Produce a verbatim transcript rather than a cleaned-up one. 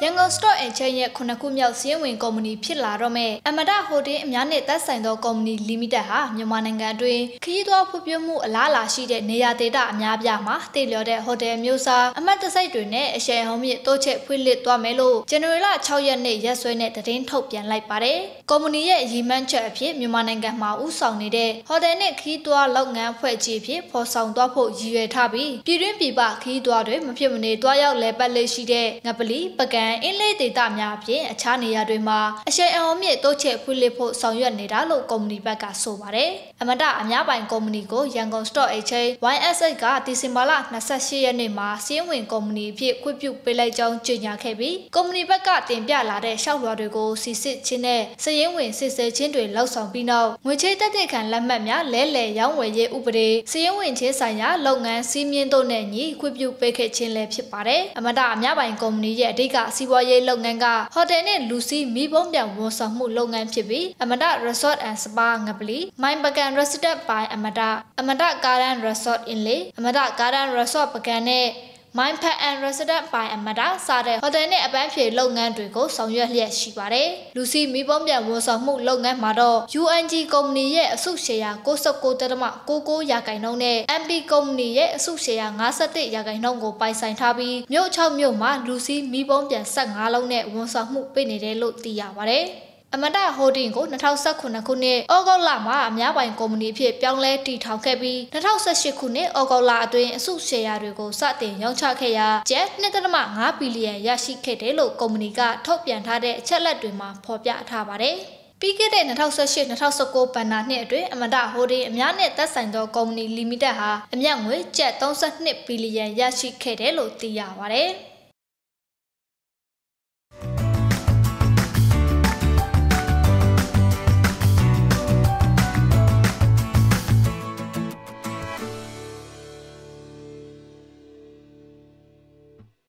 Yango Store and Chenya Kunakumia Siemwin Company Pila Rome, Amata Holdings Miane Tassando Company Limited Ha, Yamananga Dui, Kidua Pupumu Lala Shi de Nea Deda, Nabiama, Taylor de Hotel Musa, Amata Saidune, a share homie, Toche Pulit Duamelo, Generala Chauyane, Yaswene, the Rain Topian like Pare, Company Yimancha Pip, Yamananga Ma Usang Nide, Hodene Kidua Longan Puechi, for Sound Dopo Yetabi, Pirin Piba, Kidua, Mapimune, Doya Lebale Shi de Napoli, Pagan. In late Damia, a Chania Duma, a share and omit Doche Pulipo, Sonya Nedalo, Comni Baga Sobare, Amata Amyaba and Comnigo, Yango Store H A, one as a guard, Disimbala, Nasashi and Nima, Siemwin Comni, Piet Quipu, Pelajong, Junior K B, Comni Baga, Timbia Lade, Shao Rodrigo, Sissit Chine, Siemwin, Sister Chindri, Lawson Pino, which they can Lamamia, Lele, Yangway Ubre, Siemwin Chesanya, Longan, Simeon Donani, Quipu, Beke Chinle Pipare, Amata Amyaba and Comni, Yadiga. Siwaye Longanga, Hodene Lucy, Mibom, Wosamu Longan Pibi, Amata Resort and Spa Ngabli, Mine Bagan Resident by Amata, Amata Garden Resort Inlay, Amata Garden Resort Bagane, Mine Pet and Resident by Amata, Sade, Hodene Abanfi Longan Drigo, Sonya Shibare, Lucy Mibom, Wosamu Longan Mado, U N G Comni, Sushea, Gosa Kotama, Gogo Yakainone, M B Comni, Sushea, Nasate Yakainongo by Saintabi, Myo Chow Myo Ma, Lucy Mibom, Sang Alone, Wosamu Benedelo Diaware. Amata Holdings go two thousand nine Kune, Ogolama, Amyabain Company Pip, Yangle, Titao Kabi, two thousand eight Kune, Ogola, Adwin, Sushea, Rigo, Satin, Yongcha Kaya, Jet, Netanama, Billion, Yashi Kedelo, Communica, Topian Tade, Chala Duma, Popia Tabare. Pigate and a thousand shit and a thousand go banana near Amata Holdings, Mianet, that signed the Company Limited, a young way, Jet, Thompson, Nip, Billion, Yashi Kedelo, Tiaware.